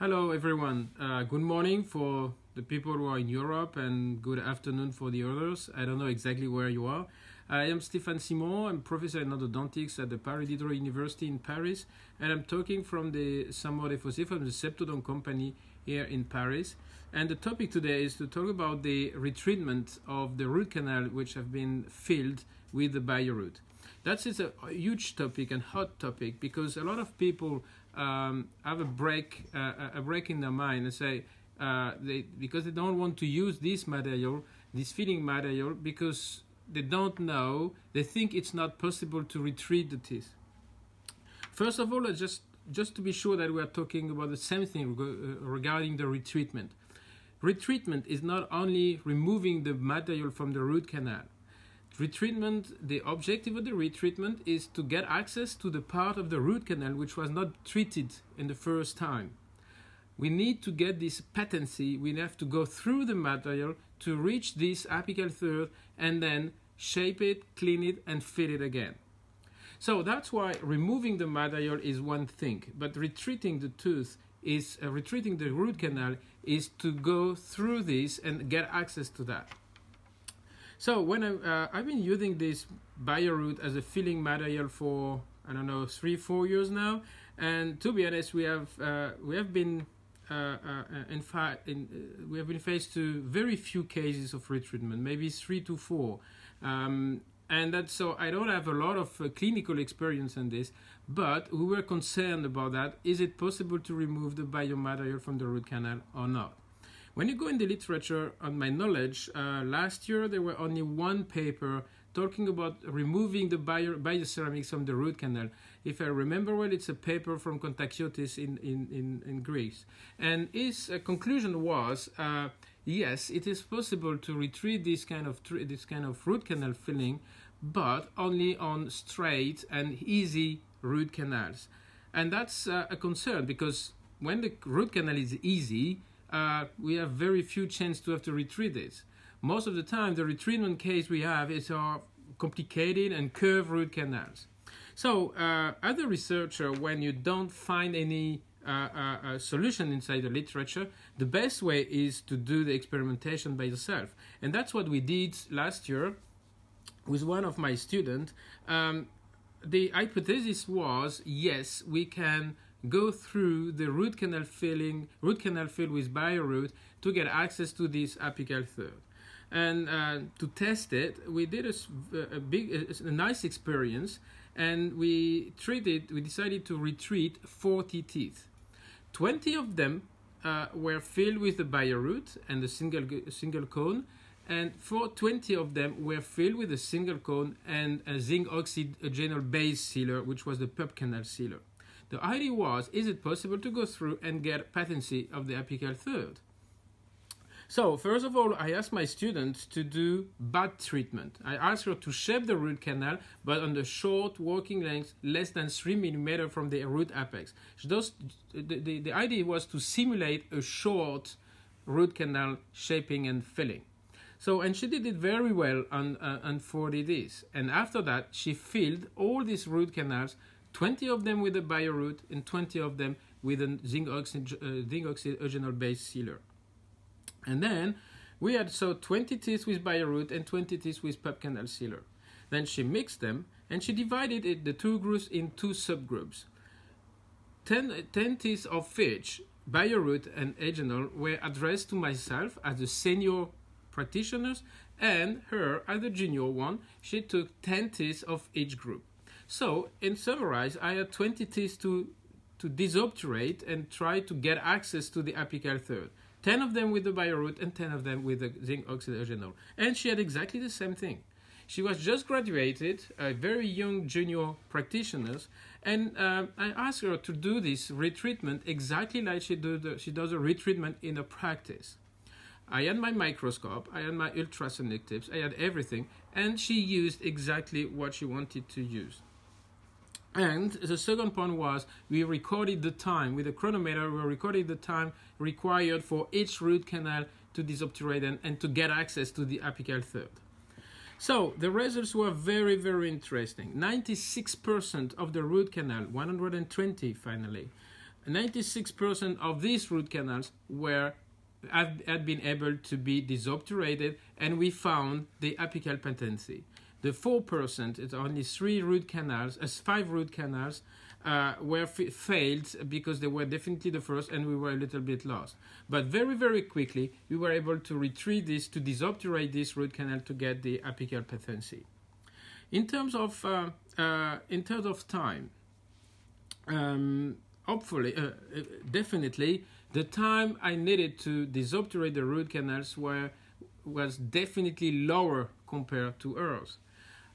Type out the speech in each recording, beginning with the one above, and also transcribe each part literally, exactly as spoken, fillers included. Hello everyone, uh, good morning for the people who are in Europe and good afternoon for the others. I don't know exactly where you are. I am Stéphane Simon, I'm professor in endodontics at the Paris Diderot University in Paris, and I'm talking from the Saint-Maur-des-Fossés, from the Septodont company here in Paris. And the topic today is to talk about the retreatment of the root canal which have been filled with the BioRoot. That is a huge topic and hot topic because a lot of people Um, have a break, uh, a break in their mind, and say uh, they because they don't want to use this material, this filling material, because they don't know. They think it's not possible to retreat the teeth. First of all, just just to be sure that we are talking about the same thing regarding the retreatment. Retreatment is not only removing the material from the root canal. Retreatment, the objective of the retreatment is to get access to the part of the root canal which was not treated in the first time. We need to get this patency, we have to go through the material to reach this apical third and then shape it, clean it and fill it again. So that's why removing the material is one thing, but retreating the tooth is, uh, retreating the root canal is to go through this and get access to that. So when I, uh, I've been using this BioRoot as a filling material for, I don't know, three, four years now, and to be honest, we have uh, we have been uh, uh, in fact in, uh, we have been faced to very few cases of retreatment, maybe three to four, um, and that so I don't have a lot of uh, clinical experience in this, but we were concerned about that. Is it possible to remove the biomaterial from the root canal or not? When you go in the literature, on my knowledge, uh, last year there were only one paper talking about removing the bio bioceramics from the root canal. If I remember well, it's a paper from Kontakiotis in, in, in, in Greece. And his uh, conclusion was, uh, yes, it is possible to retreat this kind of, this kind of root canal filling, but only on straight and easy root canals. And that's uh, a concern, because when the root canal is easy, Uh, we have very few chance to have to retreat it. Most of the time, the retreatment case we have is our complicated and curved root canals. So, uh, as a researcher, when you don't find any uh, uh, solution inside the literature, the best way is to do the experimentation by yourself. And that's what we did last year with one of my students. Um, the hypothesis was, yes, we can go through the root canal filling, root canal filled with BioRoot to get access to this apical third. And uh, to test it, we did a, a big, a, a nice experience, and we treated, we decided to retreat forty teeth. twenty of them uh, were filled with the BioRoot and the single single cone, and for twenty of them were filled with a single cone and a zinc oxide general base sealer, which was the pulp canal sealer. The idea was, is it possible to go through and get patency of the apical third? So, first of all, I asked my students to do bud treatment. I asked her to shape the root canal, but on the short walking length, less than three millimeter from the root apex. Those, the, the, the idea was to simulate a short root canal shaping and filling. So, and she did it very well on, uh, on forty days. And after that, she filled all these root canals, twenty of them with a BioRoot and twenty of them with a zinc oxide, uh, zinc oxide eugenol base sealer. And then we had so twenty teeth with BioRoot and twenty teeth with pulp canal sealer. Then she mixed them and she divided it, the two groups in two subgroups. ten, ten teeth of each, BioRoot and eugenol, were addressed to myself as the senior practitioners and her as the junior one. She took ten teeth of each group. So, in summarize, I had twenty teeth to, to desobturate and try to get access to the apical third. ten of them with the BioRoot and ten of them with the zinc oxide eugenol. And she had exactly the same thing. She was just graduated, a very young junior practitioner, and uh, I asked her to do this retreatment exactly like she, do the, she does a retreatment in a practice. I had my microscope, I had my ultrasonic tips, I had everything, and she used exactly what she wanted to use. And the second point was, we recorded the time with a chronometer. We recorded the time required for each root canal to desobturate and, and to get access to the apical third. So the results were very, very interesting. ninety-six percent of the root canal, one hundred twenty finally, ninety-six percent of these root canals were had, had been able to be desobturated, and we found the apical patency. The four percent, it's only three root canals, as uh, five root canals, uh, were f failed because they were definitely the first, and we were a little bit lost. But very, very quickly, we were able to retrieve this, to desobturate this root canal to get the apical patency. In terms of uh, uh, in terms of time, um, hopefully, uh, definitely, the time I needed to desobturate the root canals were was definitely lower compared to ours.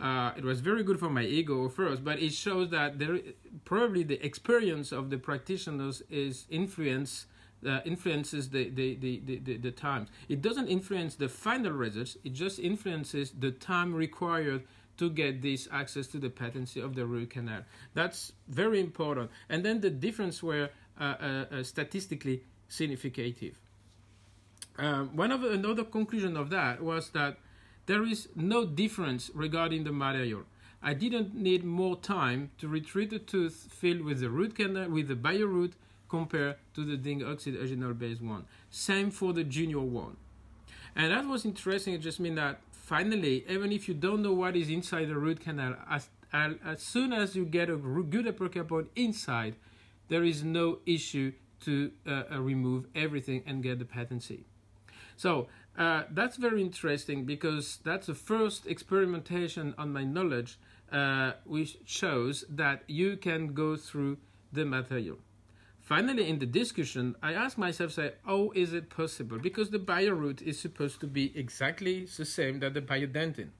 Uh, it was very good for my ego first, but it shows that there, probably the experience of the practitioners is influence uh, influences the the, the, the, the the times. It doesn't influence the final results. It just influences the time required to get this access to the patency of the root canal. That's very important. And then the difference were uh, uh, uh, statistically significative. Um, one of another conclusion of that was that there is no difference regarding the material. I didn't need more time to retrieve a tooth filled with the root canal with the BioRoot compared to the zinc oxide original base one. Same for the junior one, and that was interesting. It just means that finally, even if you don't know what is inside the root canal, as as soon as you get a good uppercapone inside, there is no issue to uh, remove everything and get the patency. So uh, that's very interesting, because that's the first experimentation on my knowledge uh, which shows that you can go through the material. Finally, in the discussion, I asked myself, say, oh, is it possible? Because the BioRoot is supposed to be exactly the same that the Biodentine.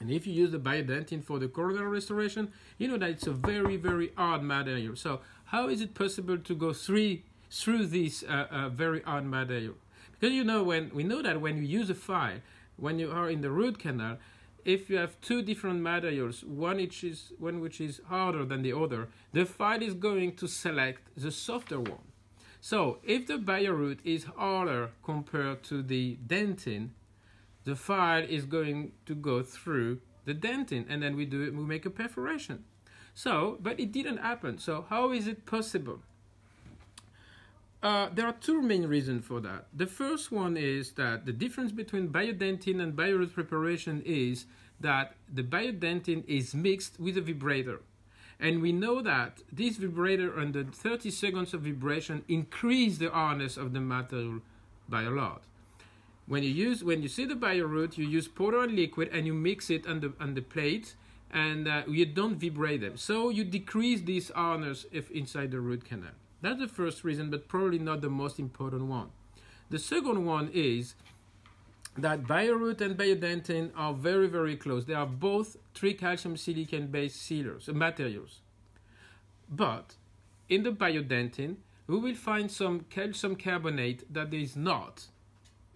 And if you use the Biodentine for the coronal restoration, you know that it's a very, very hard material. So how is it possible to go three, through this uh, uh, very hard material? Because you know, when we know that when you use a file, when you are in the root canal, if you have two different materials, one which is one which is harder than the other, the file is going to select the softer one. So if the BioRoot is harder compared to the dentine, the file is going to go through the dentine, and then we do it, we make a perforation. So, but it didn't happen. So how is it possible? Uh, there are two main reasons for that. The first one is that the difference between Biodentine and BioRoot preparation is that the Biodentine is mixed with a vibrator. And we know that this vibrator under thirty seconds of vibration increase the hardness of the material by a lot. When you, use, when you see the BioRoot, you use powder and liquid and you mix it on the, on the plate, and uh, you don't vibrate them. So you decrease this hardness if inside the root canal. That's the first reason, but probably not the most important one. The second one is that BioRoot and Biodentine are very, very close. They are both tricalcium silicon-based sealers, materials. But in the Biodentine, we will find some calcium carbonate that is not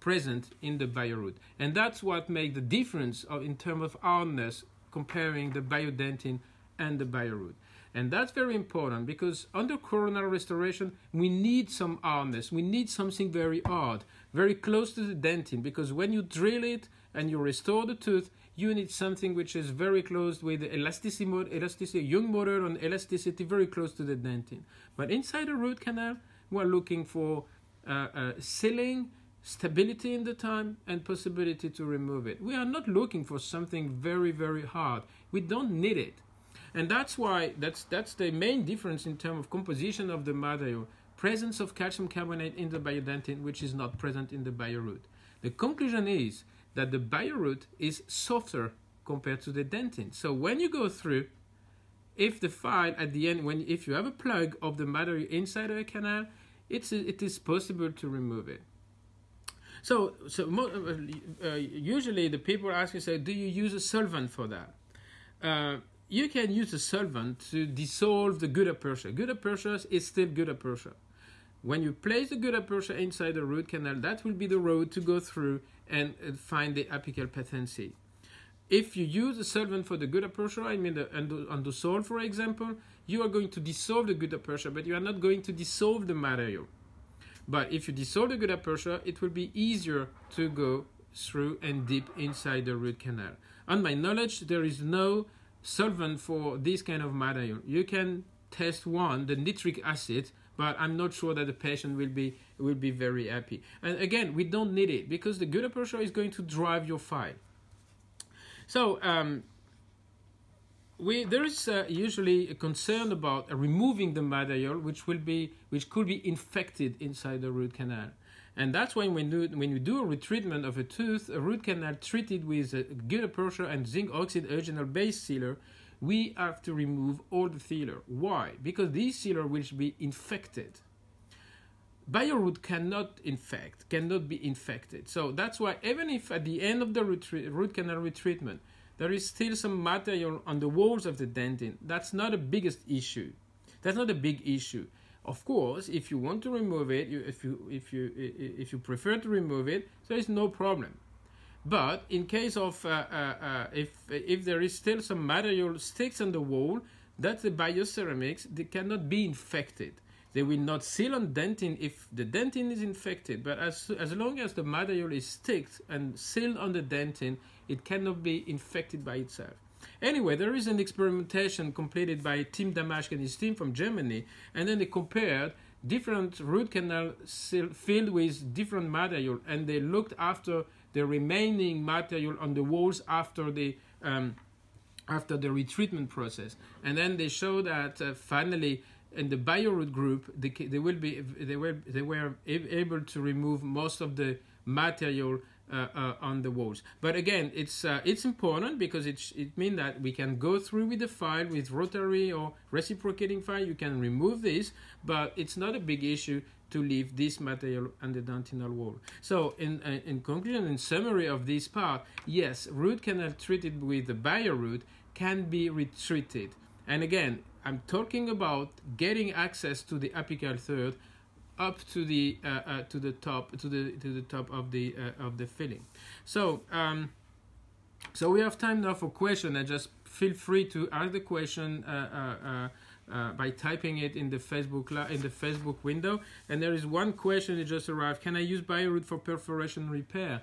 present in the BioRoot. And that's what makes the difference of, in terms of hardness, comparing the Biodentine and the BioRoot. And that's very important, because under coronal restoration, we need some hardness. We need something very hard, very close to the dentine, because when you drill it and you restore the tooth, you need something which is very close with the elasticity, elasticity Young motor and elasticity, very close to the dentine. But inside the root canal, we're looking for uh, uh, sealing, stability in the time, and possibility to remove it. We are not looking for something very, very hard. We don't need it. And that's why, that's, that's the main difference in terms of composition of the material. Presence of calcium carbonate in the Biodentine, which is not present in the BioRoot. The conclusion is that the BioRoot is softer compared to the dentine. So when you go through, if the file at the end, when, if you have a plug of the material inside of a canal, it's, it is possible to remove it. So, so uh, usually the people ask me, say, do you use a solvent for that? Uh, You can use a solvent to dissolve the gutta percha. Gutta percha is still gutta percha. When you place the gutta percha inside the root canal, that will be the road to go through and find the apical patency. If you use a solvent for the gutta percha, I mean the Undosol, for example, you are going to dissolve the gutta percha, but you are not going to dissolve the material. But if you dissolve the gutta percha, it will be easier to go through and deep inside the root canal. On my knowledge, there is no solvent for this kind of material. You can test one, the nitric acid, but I'm not sure that the patient will be will be very happy. And again, we don't need it because the good aperture is going to drive your file. So um, we there is uh, usually a concern about uh, removing the medial, which will be which could be infected inside the root canal. And that's why when we do, when we do a retreatment of a tooth, a root canal treated with a good aperture and zinc oxide original base sealer, we have to remove all the sealer. Why? Because these sealer will be infected. BioRoot cannot infect, cannot be infected. So that's why even if at the end of the root canal retreatment, there is still some material on the walls of the dentin, that's not the biggest issue. That's not a big issue. Of course, if you want to remove it, you, if, you, if, you, if you prefer to remove it, there is no problem. But in case of uh, uh, uh, if if there is still some material sticks on the wall, that's the bioceramics. They cannot be infected. They will not seal on dentin if the dentin is infected. But as as long as the material is sticked and sealed on the dentin, it cannot be infected by itself. Anyway, there is an experimentation completed by Tim Damask and his team from Germany, and then they compared different root canal filled with different material, and they looked after the remaining material on the walls after the um, after the retreatment process, and then they show that uh, finally in the BioRoot group they, they will be they were they were able to remove most of the material uh, uh, on the walls. But again, it's uh, it's important because it it means that we can go through with the file with rotary or reciprocating file. You can remove this, but it's not a big issue to leave this material on the dentinal wall. So in, uh, in conclusion, in summary of this part, yes, root canal treated with the BioRoot can be retreated. And again, I'm talking about getting access to the apical third up to the uh, uh, to the top to the to the top of the uh, of the filling. So um, so we have time now for question, and just feel free to ask the question uh, uh, uh, Uh, by typing it in the Facebook in the Facebook window. And there is one question that just arrived. Can I use BioRoot for perforation repair?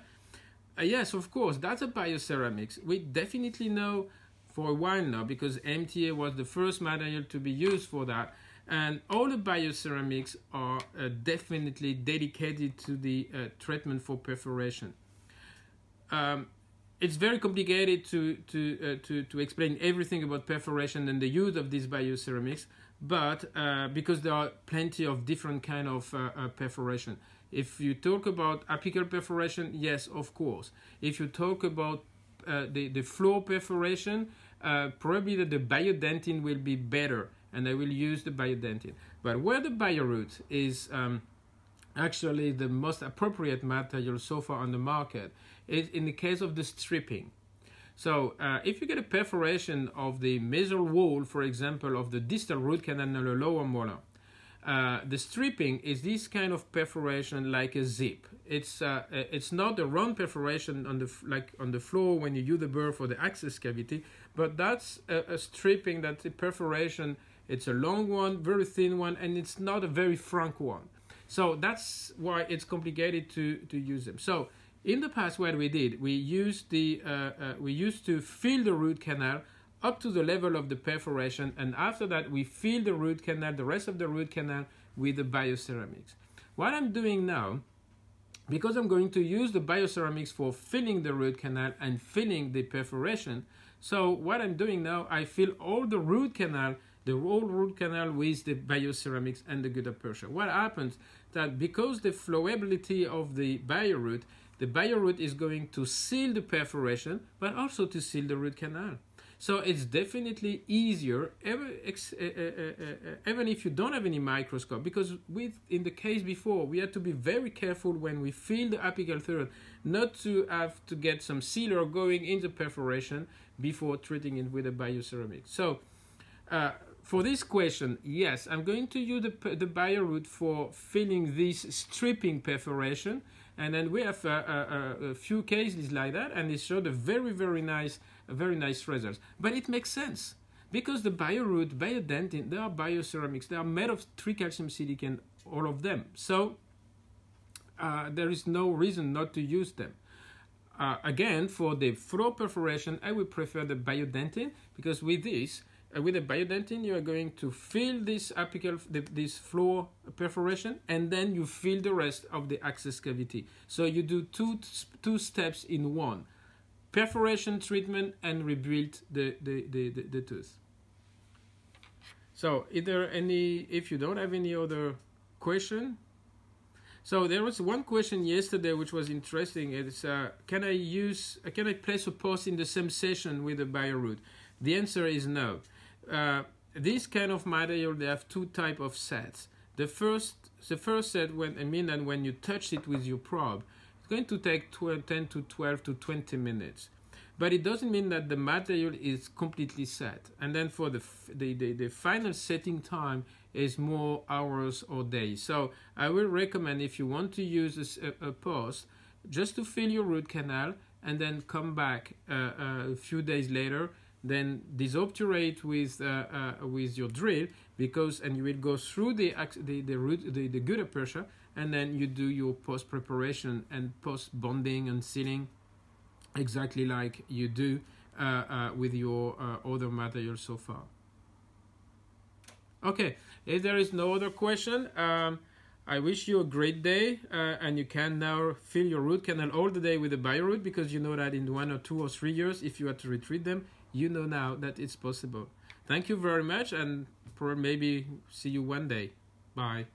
Uh, yes, of course. That's a bioceramics. We definitely know for a while now because M T A was the first material to be used for that. And all the bioceramics are uh, definitely dedicated to the uh, treatment for perforation. Um, It's very complicated to to, uh, to to explain everything about perforation and the use of these bioceramics, but uh, because there are plenty of different kind of uh, uh, perforation. If you talk about apical perforation, yes, of course. If you talk about uh, the the floor perforation, uh, probably that the biodentin will be better, and I will use the biodentin. But where the BioRoot is um, actually the most appropriate material so far on the market is in the case of the stripping. So uh, if you get a perforation of the mesial wall, for example, of the distal root canal and the lower molar, uh, the stripping is this kind of perforation like a zip. It's uh, it's not a round perforation on the like on the floor when you use the burr for the access cavity, but that's a, a stripping, that the perforation. It's a long one, very thin one, and it's not a very frank one. So that's why it's complicated to, to use them. So in the past, what we did, we used the uh, uh, we used to fill the root canal up to the level of the perforation, and after that, we fill the root canal, the rest of the root canal, with the bioceramics. What I'm doing now, because I'm going to use the bioceramics for filling the root canal and filling the perforation. So what I'm doing now, I fill all the root canal. The whole root canal with the bioceramics and the good aperture. What happens that because the flowability of the BioRoot, the BioRoot is going to seal the perforation, but also to seal the root canal. So it's definitely easier, ever, ex, uh, uh, uh, uh, even if you don't have any microscope, because with in the case before, we had to be very careful when we fill the apical third, not to have to get some sealer going in the perforation before treating it with a bioceramic. So uh, for this question, yes, I'm going to use the, the BioRoot for filling this stripping perforation, and then we have a, a, a few cases like that, and it showed a very, very nice, very nice results. But it makes sense because the BioRoot, biodentin, they are bioceramics. They are made of tricalcium silicon, all of them. So uh, there is no reason not to use them. Uh, again, for the floor perforation, I would prefer the biodentin because with this, Uh, with a biodentine, you are going to fill this apical, the, this floor perforation, and then you fill the rest of the access cavity. So you do two, two steps in one. Perforation treatment and rebuild the, the, the, the, the tooth. So is there any, if you don't have any other question? So there was one question yesterday which was interesting. It's, uh, can I use, uh, can I place a post in the same session with a BioRoot? The answer is no. Uh, this kind of material, they have two type of sets. The first, the first set, when I mean that when you touch it with your probe, it's going to take ten to twelve to twenty minutes. But it doesn't mean that the material is completely set. And then for the, the, the, the final setting time is more hours or days. So I will recommend, if you want to use a, a post, just to fill your root canal and then come back uh, a few days later, then disobturate with uh, uh, with your drill, because and you will go through the the the root the, the gutta percha, and then you do your post preparation and post bonding and sealing, exactly like you do uh, uh, with your uh, other material so far. Okay, if there is no other question, um, I wish you a great day, uh, and you can now fill your root canal all the day with a BioRoot, because you know that in one or two or three years, if you had to retreat them, you know now that it's possible. Thank you very much, and maybe see you one day. Bye.